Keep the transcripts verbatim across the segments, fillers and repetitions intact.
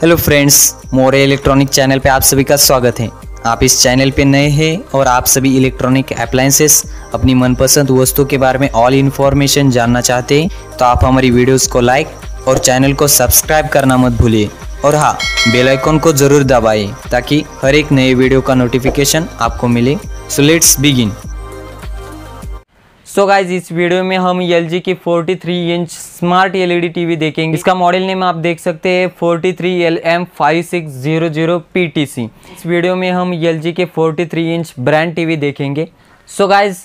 Hello friends, मोरे electronic channel पे आप सभी का स्वागत है। आप इस चैनल पे नए हैं और आप सभी इलेक्ट्रॉनिक अप्लायंसेस, अपनी मनपसंद वस्तु के बारे में ऑल इन्फॉर्मेशन जानना चाहते हैं तो आप हमारी वीडियोस को लाइक और चैनल को सब्सक्राइब करना मत भूलिए। और हाँ, बेल आइकॉन को जरूर दबाएं ताकि हर एक नए वीडियो का नोटिफिकेशन आपको मिले। So let's begin. So guys, इस वीडियो में हम एल जी की तैंतालीस इंच स्मार्ट एलईडी टीवी देखेंगे। इसका मॉडल नेम आप देख सकते हैं four three L M five six zero zero P T C. इस वीडियो में हम एल जी के तैंतालीस इंच ब्रांड टीवी देखेंगे। सो so गाइज,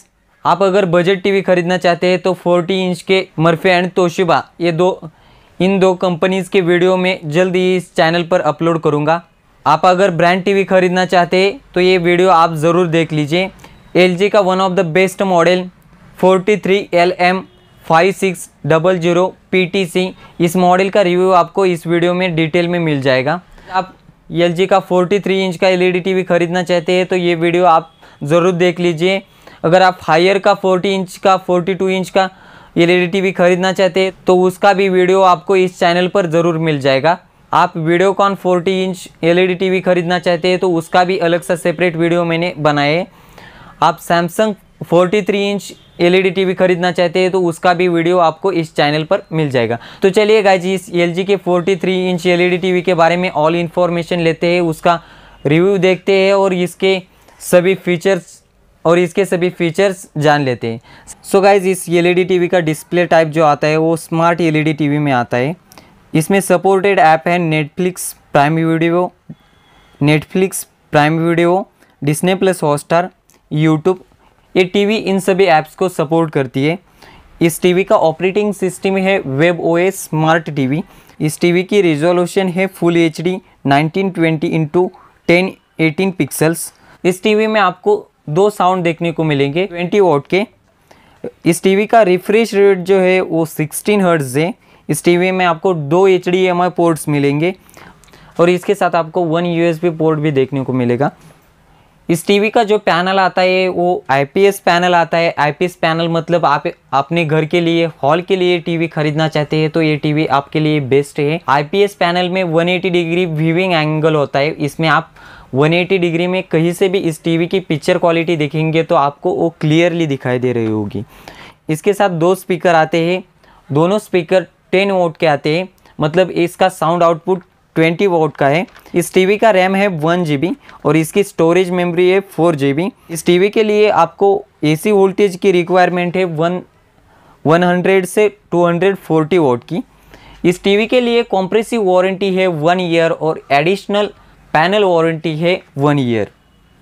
आप अगर बजट टीवी खरीदना चाहते हैं तो चालीस इंच के मर्फे एंड तोशिबा, ये दो इन दो कंपनीज़ के वीडियो में जल्द ही इस चैनल पर अपलोड करूँगा। आप अगर ब्रांड टीवी खरीदना चाहते हैं तो ये वीडियो आप ज़रूर देख लीजिए। एल जी का one of the best model four three L M five six zero zero P T C, इस मॉडल का रिव्यू आपको इस वीडियो में डिटेल में मिल जाएगा। आप एल जी का तैंतालीस इंच का एलईडी टीवी खरीदना चाहते हैं तो ये वीडियो आप ज़रूर देख लीजिए। अगर आप हायर का चालीस इंच का बयालीस इंच का एलईडी टीवी खरीदना चाहते हैं तो उसका भी वीडियो आपको इस चैनल पर ज़रूर मिल जाएगा। आप वीडियोकॉन चालीस इंच एलईडी टीवी खरीदना चाहते हैं तो उसका भी अलग सा सेपरेट वीडियो मैंने बनाए। आप सैमसंग तैंतालीस इंच एलईडी टीवी खरीदना चाहते हैं तो उसका भी वीडियो आपको इस चैनल पर मिल जाएगा। तो चलिए गाइज, इस एलजी के तैंतालीस इंच एलईडी टीवी के बारे में ऑल इन्फॉर्मेशन लेते हैं, उसका रिव्यू देखते हैं और इसके सभी फीचर्स और इसके सभी फीचर्स जान लेते हैं। सो गाइज, इस एलईडी टीवी का डिस्प्ले टाइप जो आता है वो स्मार्ट एलईडी टीवी में आता है। इसमें सपोर्टेड ऐप है Netflix, Prime Video, Netflix Prime video, Disney plus, Hotstar, YouTube. ये टीवी इन सभी ऐप्स को सपोर्ट करती है। इस टीवी का ऑपरेटिंग सिस्टम है web O S smart TV. इस टीवी की रिजोल्यूशन है full HD nineteen twenty into ten eighteen pixels. इस टीवी में आपको दो साउंड देखने को मिलेंगे बीस वॉट के। इस टीवी का रिफ्रेश रेट जो है वो सोलह हर्ट्ज़ है। इस टीवी में आपको दो H D M I ports मिलेंगे और इसके साथ आपको one U S B port भी देखने को मिलेगा। इस टीवी का जो पैनल आता है वो आई पी एस पैनल आता है। आई पी एस पैनल मतलब आप अपने घर के लिए, हॉल के लिए टीवी खरीदना चाहते हैं तो ये टीवी आपके लिए बेस्ट है। आई पी एस पैनल में एक सौ अस्सी डिग्री व्यूइंग एंगल होता है। इसमें आप एक सौ अस्सी डिग्री में कहीं से भी इस टीवी की पिक्चर क्वालिटी देखेंगे तो आपको वो क्लियरली दिखाई दे रही होगी। इसके साथ दो स्पीकर आते हैं, दोनों स्पीकर दस वॉट के आते हैं, मतलब इसका साउंड आउटपुट बीस वॉट का है। इस टीवी का रैम है वन जी बी और इसकी स्टोरेज मेमोरी है फोर जी बी। इस टीवी के लिए आपको एसी वोल्टेज की रिक्वायरमेंट है वन वन हंड्रेड से टू हंड्रेड फोर्टी वोट की। इस टीवी के लिए कॉम्प्रेसिव वारंटी है वन ईयर और एडिशनल पैनल वारंटी है वन ईयर।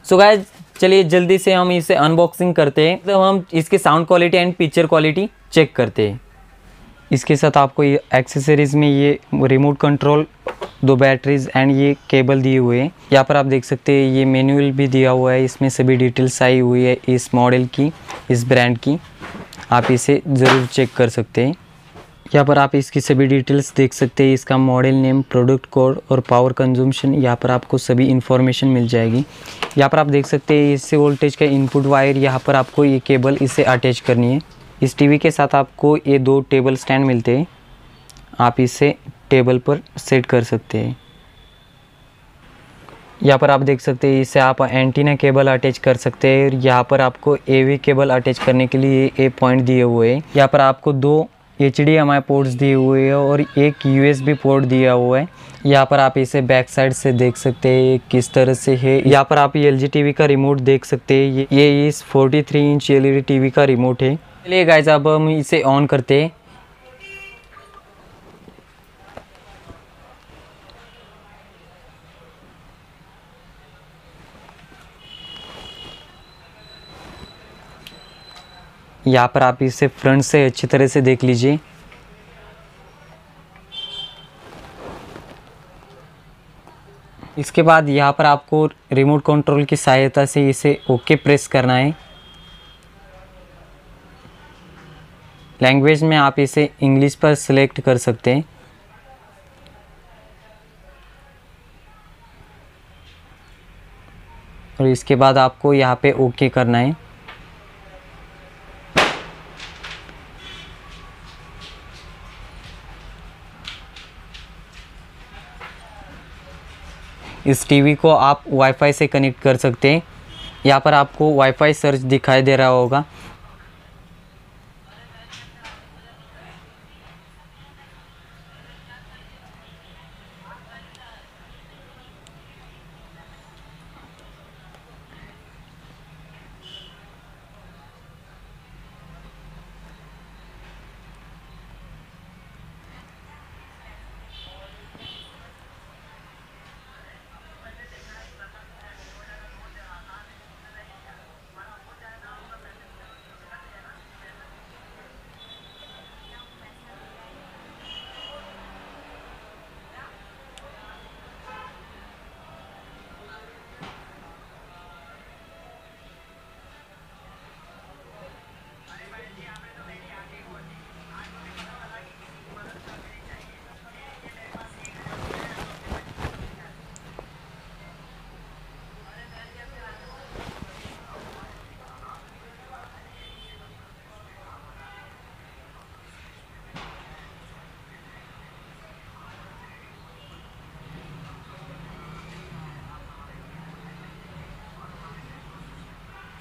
सो गाइज, चलिए जल्दी से हम इसे अनबॉक्सिंग करते हैं, तो हम इसके sound quality and picture quality check करते हैं। इसके साथ आपको ये एक्सेसरीज़ में ये रिमोट कंट्रोल, दो बैटरीज एंड ये केबल दिए हुए हैं। यहाँ पर आप देख सकते हैं ये मैनुअल भी दिया हुआ है, इसमें सभी डिटेल्स आई हुई है इस मॉडल की, इस ब्रांड की। आप इसे ज़रूर चेक कर सकते हैं। यहाँ पर आप इसकी सभी डिटेल्स देख सकते हैं, इसका मॉडल नेम, प्रोडक्ट कोड और पावर कंजम्पशन। यहाँ पर आपको सभी इन्फॉर्मेशन मिल जाएगी। यहाँ पर आप देख सकते हैं इससे वोल्टेज का इनपुट वायर, यहाँ पर आपको ये केबल इसे अटैच करनी है। इस टीवी के साथ आपको ये दो टेबल स्टैंड मिलते हैं, आप इसे टेबल पर सेट कर सकते हैं। यहाँ पर आप देख सकते हैं इसे आप एंटीना केबल अटैच कर सकते हैं और यहाँ पर आपको एवी केबल अटैच करने के लिए ए पॉइंट दिए हुए हैं। यहाँ पर आपको दो H D M I ports दिए हुए हैं और एक यू एस बी पोर्ट दिया हुआ है। यहाँ पर आप इसे बैक साइड से देख सकते हैं किस तरह से है। यहाँ पर आप एल जी टीवी का रिमोट देख सकते हैं, ये इस तैंतालीस इंच एलईडी टीवी का रिमोट है। चलिए गाइज, अब हम इसे ऑन करते हैं। यहाँ पर आप इसे फ्रंट से अच्छी तरह से देख लीजिए। इसके बाद यहाँ पर आपको रिमोट कंट्रोल की सहायता से इसे ओके प्रेस करना है। लैंग्वेज में आप इसे इंग्लिश पर सिलेक्ट कर सकते हैं। और इसके बाद आपको यहाँ पे ओके करना है। इस टीवी को आप वाईफाई से कनेक्ट कर सकते हैं। यहाँ पर आपको वाईफाई सर्च दिखाई दे रहा होगा।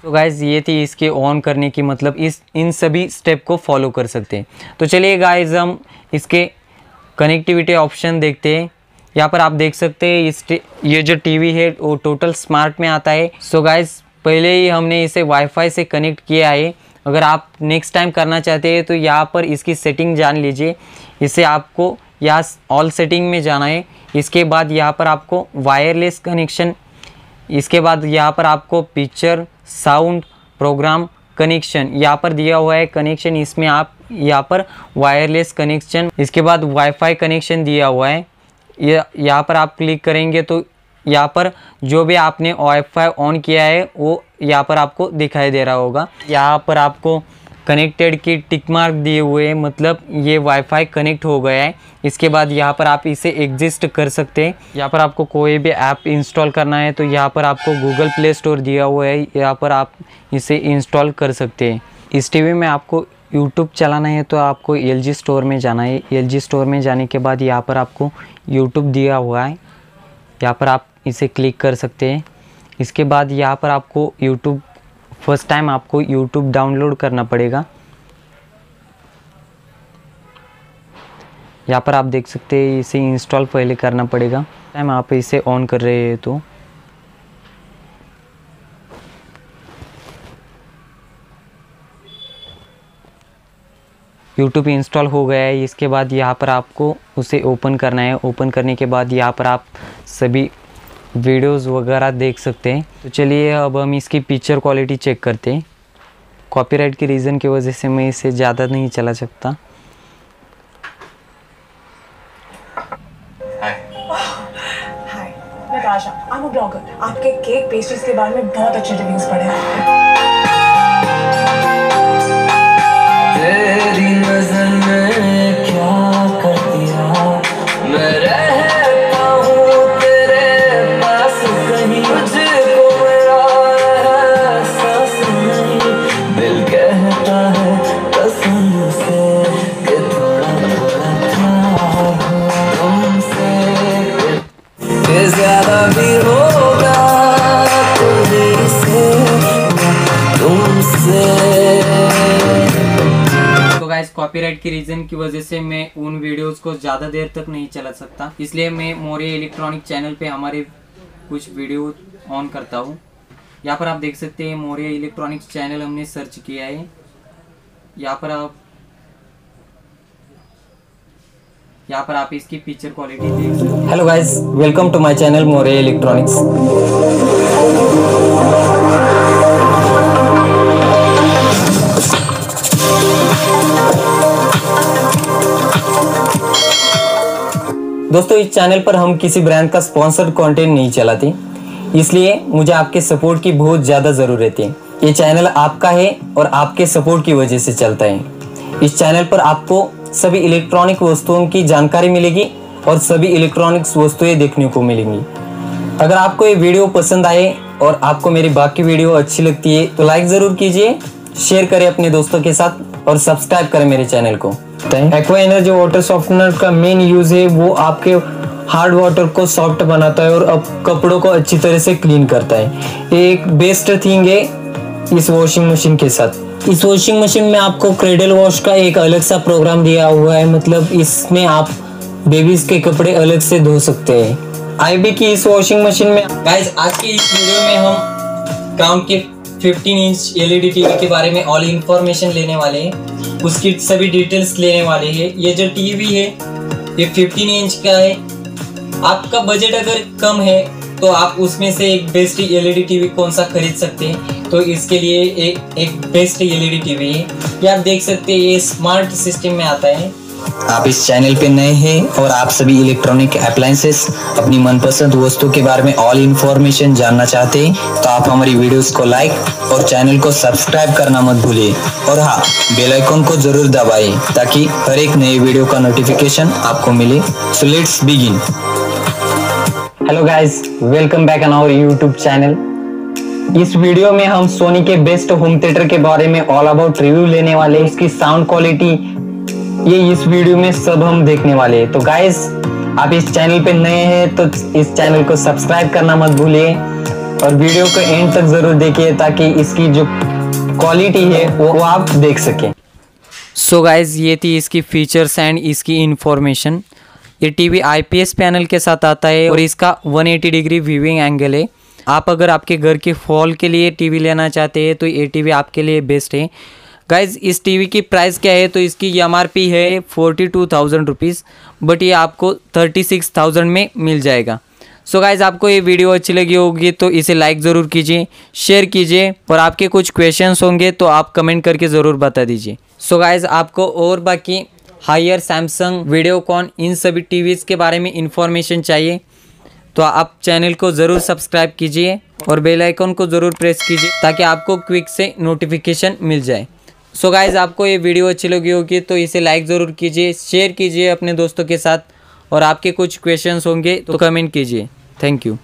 तो गाइज़ ये थी इसके ऑन करने की, मतलब इस इन सभी स्टेप को फॉलो कर सकते हैं। तो चलिए गाइज़ हम इसके कनेक्टिविटी ऑप्शन देखते हैं। यहाँ पर आप देख सकते हैं इस ये जो टीवी है वो टोटल स्मार्ट में आता है। सो गाइज़ पहले ही हमने इसे वाईफाई से कनेक्ट किया है। अगर आप नेक्स्ट टाइम करना चाहते हैं तो यहाँ पर इसकी सेटिंग जान लीजिए। इसे आपको यहाँ ऑल सेटिंग में जाना है। इसके बाद यहाँ पर आपको वायरलेस कनेक्शन, इसके बाद यहाँ पर आपको पिक्चर, साउंड, प्रोग्राम, कनेक्शन यहाँ पर दिया हुआ है कनेक्शन, इसमें आप यहाँ पर वायरलेस कनेक्शन, इसके बाद वाईफाई कनेक्शन दिया हुआ है। यह यहाँ पर आप क्लिक करेंगे तो यहाँ पर जो भी आपने वाईफाई ऑन किया है वो यहाँ पर आपको दिखाई दे रहा होगा। यहाँ पर आपको कनेक्टेड की टिक मार्क दिए हुए हैं, मतलब ये वाईफाई कनेक्ट हो गया है। इसके बाद यहाँ पर आप इसे एग्जिस्ट कर सकते हैं। यहाँ पर आपको कोई भी ऐप इंस्टॉल करना है तो यहाँ पर आपको गूगल प्ले स्टोर दिया हुआ है, यहाँ पर आप इसे इंस्टॉल कर सकते हैं। इस टीवी में आपको यूट्यूब चलाना है तो आपको एल जी स्टोर में जाना है। एल जी स्टोर में जाने के बाद यहाँ पर आपको यूट्यूब दिया हुआ है, यहाँ पर आप इसे क्लिक कर सकते हैं। इसके बाद यहाँ पर आपको यूट्यूब फर्स्ट टाइम आपको YouTube डाउनलोड करना पड़ेगा। यहाँ पर आप देख सकते हैं इसे इंस्टॉल पहले करना पड़ेगा। टाइम आप इसे ऑन कर रहे हैं तो YouTube इंस्टॉल हो गया है। इसके बाद यहाँ पर आपको उसे ओपन करना है। ओपन करने के बाद यहाँ पर आप सभी वीडियोस वगैरह देख सकते हैं। तो चलिए अब हम इसकी पिक्चर क्वालिटी चेक करते हैं। कॉपीराइट के रीज़न की वजह से मैं इसे ज़्यादा नहीं चला सकता। हाय, मैं Asha, I am a blogger. आपके केक पेस्ट्रीज के बारे में बहुत अच्छे रिव्यूज पढ़े हैं। कॉपीराइट की रीजन की वजह से मैं उन वीडियोस को ज़्यादा देर तक नहीं चला सकता, इसलिए मैं मोरे इलेक्ट्रॉनिक चैनल पे हमारे कुछ वीडियो ऑन करता हूँ। यहाँ पर आप देख सकते हैं मोरे इलेक्ट्रॉनिक्स चैनल हमने सर्च किया है। यहाँ पर आप यहाँ पर आप इसकी पिक्चर क्वालिटी देख सकते हैं। Hello guys, welcome to my channel more electronics. दोस्तों, इस चैनल पर हम किसी ब्रांड का स्पॉन्सर्ड कंटेंट नहीं चलाते, इसलिए मुझे आपके सपोर्ट की बहुत ज़्यादा ज़रूरत है। ये चैनल आपका है और आपके सपोर्ट की वजह से चलता है। इस चैनल पर आपको सभी इलेक्ट्रॉनिक वस्तुओं की जानकारी मिलेगी और सभी इलेक्ट्रॉनिक्स वस्तुएं देखने को मिलेंगी। अगर आपको ये वीडियो पसंद आए और आपको मेरी बाकी वीडियो अच्छी लगती है तो लाइक ज़रूर कीजिए, शेयर करें अपने दोस्तों के साथ और सब्सक्राइब करें मेरे चैनल को। एक्वा एनर्जी वाटर सॉफ्टनर का मेन यूज है वो आपके हार्ड वाटर को सॉफ्ट बनाता है और अब कपड़ों को अच्छी तरह से क्लीन करता है। ये एक बेस्ट थिंग है इस वॉशिंग मशीन के साथ। इस वॉशिंग मशीन में आपको क्रेडल वॉश का एक अलग सा प्रोग्राम दिया हुआ है, मतलब इसमें आप बेबीज के कपड़े अलग से धो सकते हैं। आईबी की इस वॉशिंग मशीन में गाइस आज के इस वीडियो में हम क्राउन के पंद्रह इंच एलईडी टीवी के बारे में ऑल इन्फॉर्मेशन लेने वाले हैं, उसकी सभी डिटेल्स लेने वाले हैं। ये जो टीवी है ये पंद्रह इंच का है। आपका बजट अगर कम है तो आप उसमें से एक बेस्ट एलईडी टीवी कौन सा खरीद सकते हैं, तो इसके लिए एक एक बेस्ट एलईडी टीवी है। ये आप देख सकते हैं, ये स्मार्ट सिस्टम में आता है। आप इस चैनल पे नए हैं और आप सभी इलेक्ट्रॉनिक अप्लायंसेस अपनी मनपसंद वस्तु के बारे में ऑल इन्फॉर्मेशन जानना चाहते हैं तो आप हमारी वीडियोस को लाइक और चैनल को सब्सक्राइब करना मत भूलिए, और हाँ बेल आइकन को जरूर दबाएं ताकि हर एक नए वीडियो का नोटिफिकेशन आपको मिले। So let's begin. Hello guys, welcome back on our YouTube channel. इस वीडियो में हम सोनी के बेस्ट होम थिएटर के बारे में ऑल अबाउट रिव्यू लेने वाले हैं। इसकी साउंड क्वालिटी ये इस वीडियो में सब हम देखने वाले हैं। तो गाइज आप इस चैनल पे नए हैं तो इस चैनल को सब्सक्राइब करना मत भूलिए और वीडियो को एंड तक जरूर देखिए ताकि इसकी जो क्वालिटी है वो आप देख सकें। सो गाइज ये थी इसकी फीचर्स एंड इसकी इन्फॉर्मेशन। ये टीवी आईपीएस पैनल के साथ आता है और इसका एक सौ अस्सी डिग्री व्यूइंग एंगल है। आप अगर आपके घर के फॉल के लिए टीवी लेना चाहते हैं तो ये टीवी आपके लिए बेस्ट है। गाइज़ इस टीवी की प्राइस क्या है तो इसकी एम आर पी है forty two thousand rupees, but ये आपको थर्टी सिक्स थाउजेंड में मिल जाएगा। सो so गाइज़ आपको ये वीडियो अच्छी लगी होगी तो इसे लाइक ज़रूर कीजिए, शेयर कीजिए और आपके कुछ क्वेश्चंस होंगे तो आप कमेंट करके ज़रूर बता दीजिए। सो so गाइज़ आपको और बाकी हायर, सैमसंग, वीडियोकॉन इन सभी टीवीज़ के बारे में इन्फॉर्मेशन चाहिए तो आप चैनल को ज़रूर सब्सक्राइब कीजिए और बेल आइकन को ज़रूर प्रेस कीजिए ताकि आपको क्विक से नोटिफिकेशन मिल जाए। सो so गाइज़ आपको ये वीडियो अच्छी लगी होगी तो इसे लाइक ज़रूर कीजिए, शेयर कीजिए अपने दोस्तों के साथ और आपके कुछ क्वेश्चंस होंगे तो कमेंट कीजिए। Thank you.